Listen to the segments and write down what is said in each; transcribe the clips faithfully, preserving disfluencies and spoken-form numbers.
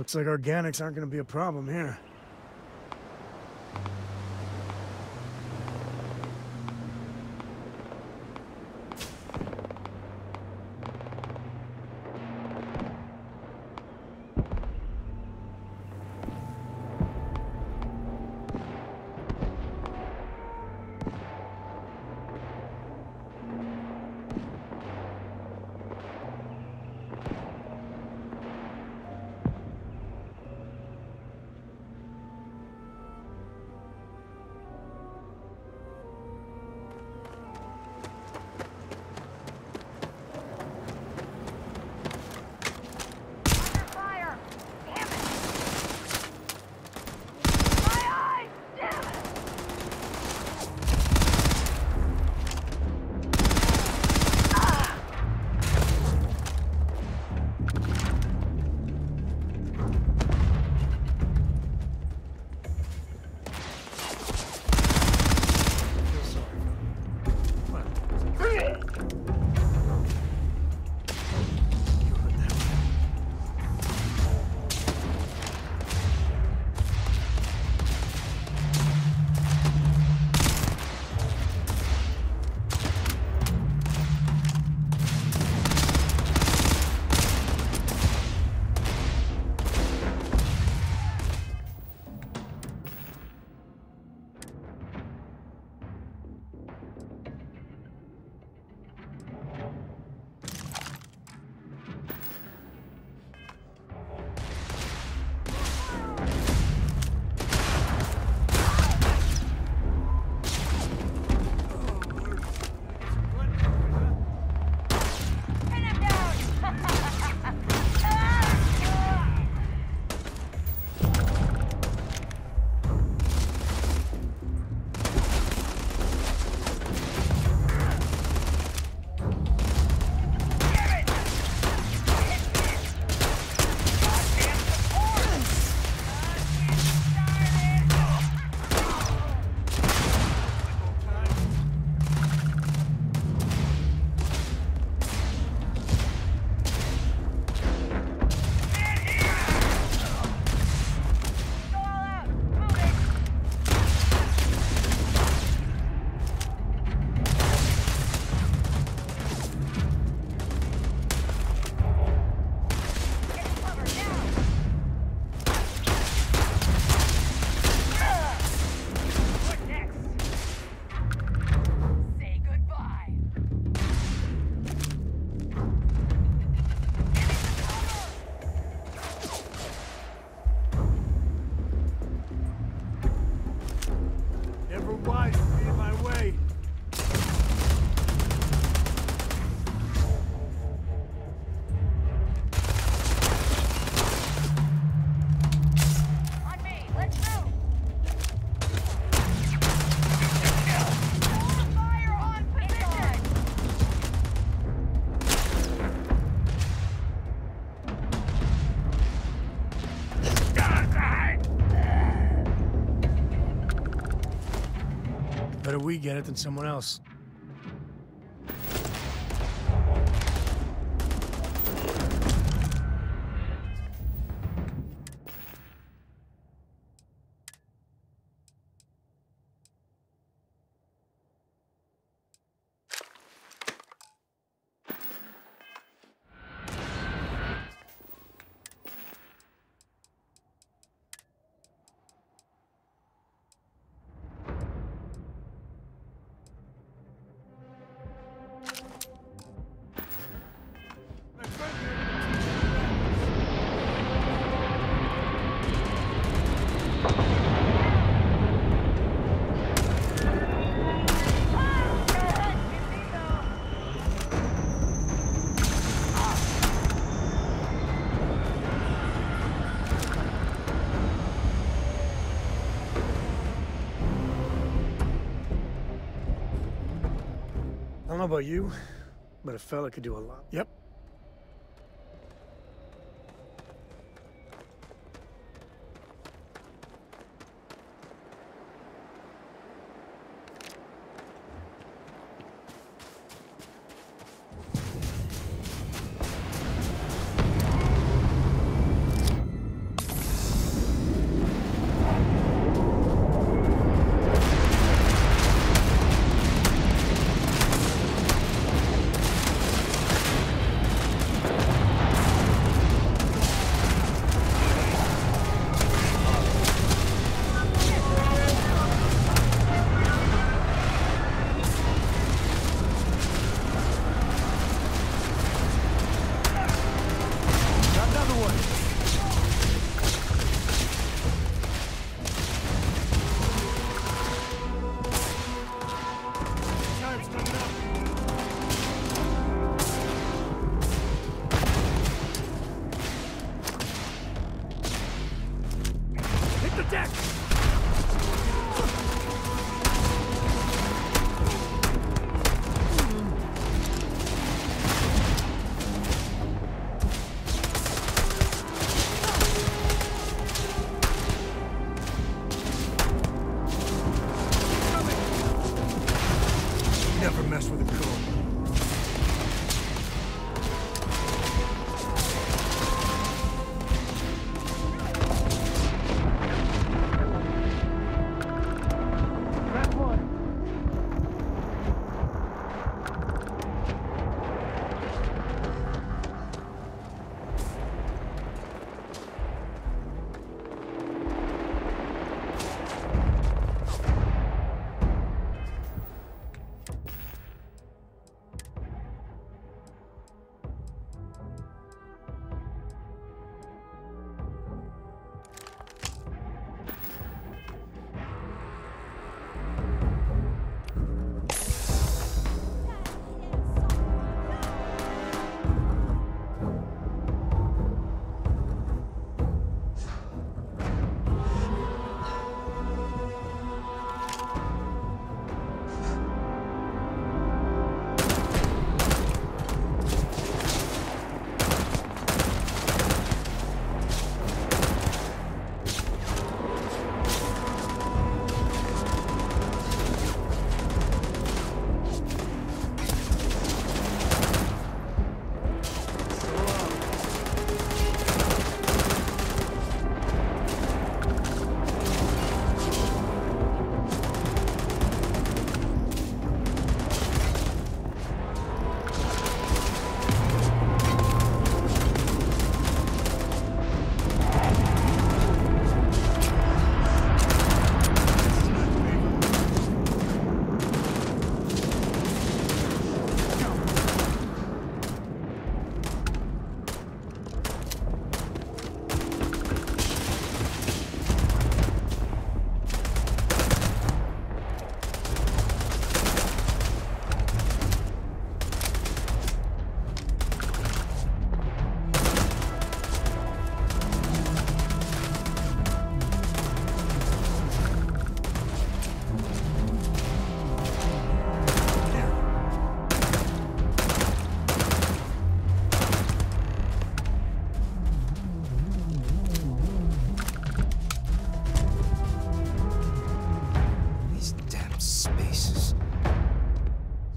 Looks like organics aren't going to be a problem here. We get it than someone else. I don't know about you, but a fella could do a lot. Yep. deck!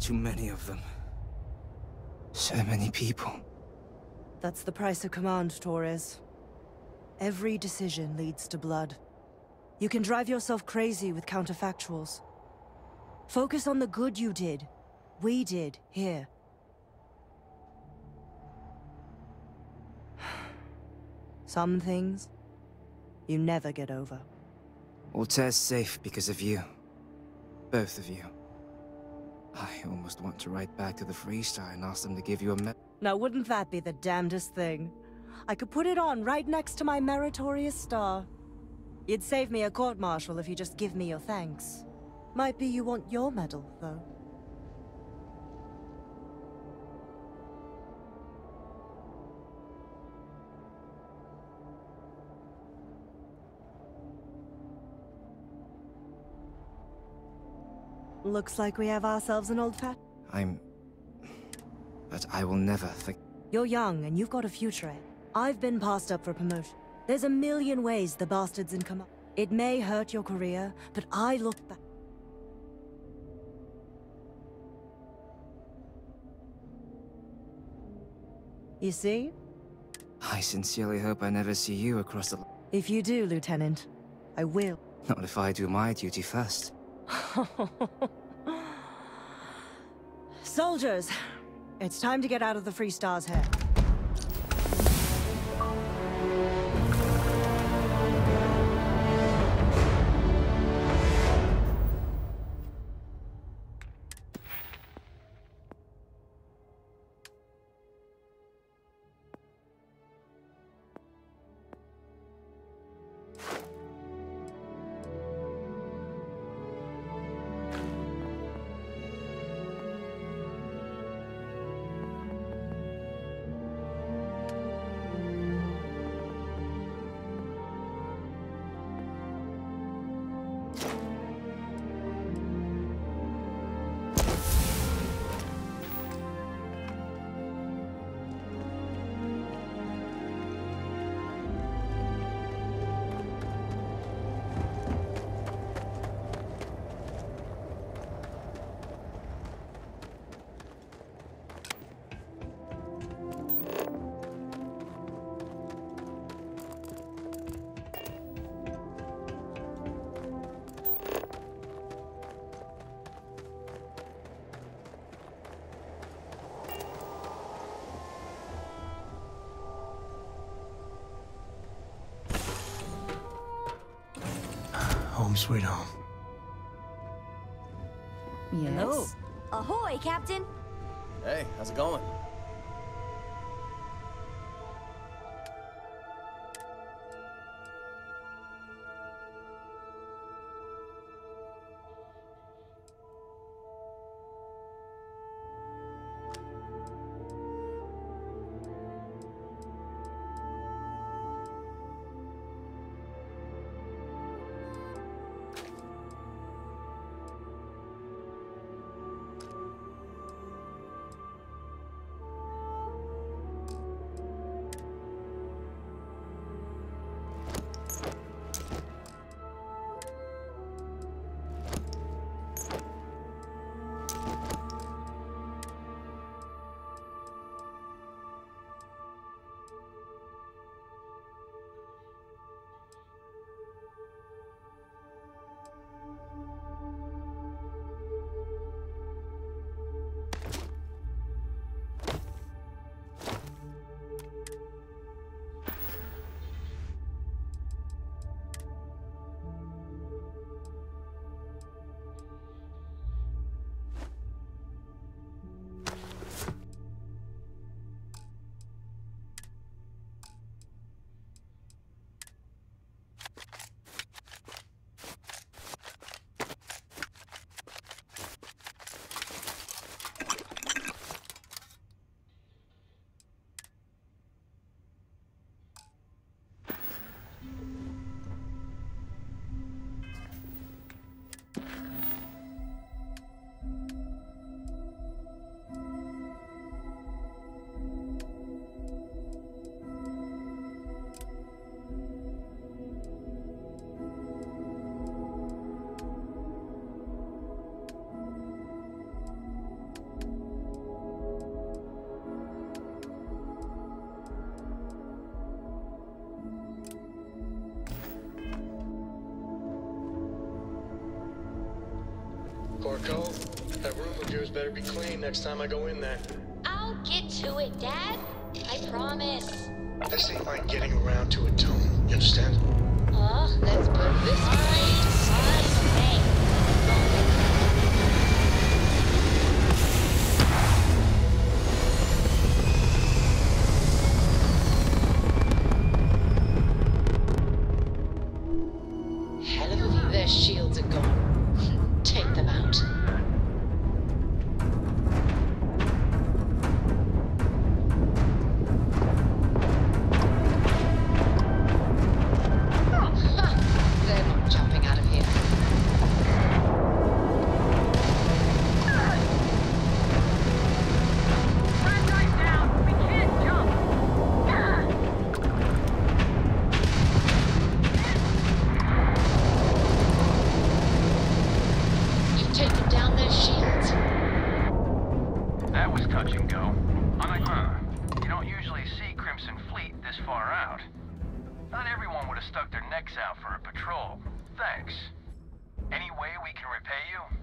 Too many of them. So many people. That's the price of command, Torres. Every decision leads to blood. You can drive yourself crazy with counterfactuals. Focus on the good you did, we did, here. Some things you never get over. Altair's safe because of you. Both of you. I almost want to write back to the Freestar and ask them to give you a me- Now wouldn't that be the damnedest thing? I could put it on right next to my meritorious star. You'd save me a court-martial if you just give me your thanks. Might be you want your medal, though. Looks like we have ourselves an old fat. I'm... But I will never think... You're young, and you've got a future. I've been passed up for promotion. There's a million ways the bastards in command. It may hurt your career, but I look back... You see? I sincerely hope I never see you across the... If you do, Lieutenant, I will. Not if I do my duty first. Soldiers, it's time to get out of the Freestar's hair. Home sweet home. Yes. Hello. Ahoy, Captain. Hey, how's it going? Go. That room of yours better be clean next time I go in there. I'll get to it, Dad. I promise. This ain't like getting around to it, Tone. You understand? Oh, let's put this right away. Stuck their necks out for a patrol. Thanks. Any way we can repay you?